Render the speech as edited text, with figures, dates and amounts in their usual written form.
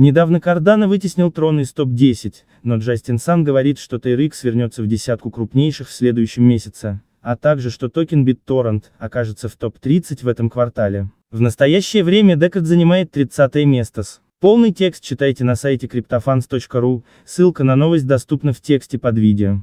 Недавно Cardano вытеснил Tron из топ-10, но Justin Sun говорит, что TRX вернется в десятку крупнейших в следующем месяце, а также что токен BitTorrent окажется в топ-30 в этом квартале. В настоящее время Decard занимает 30-е место. Полный текст читайте на сайте Cryptofans.ru, ссылка на новость доступна в тексте под видео.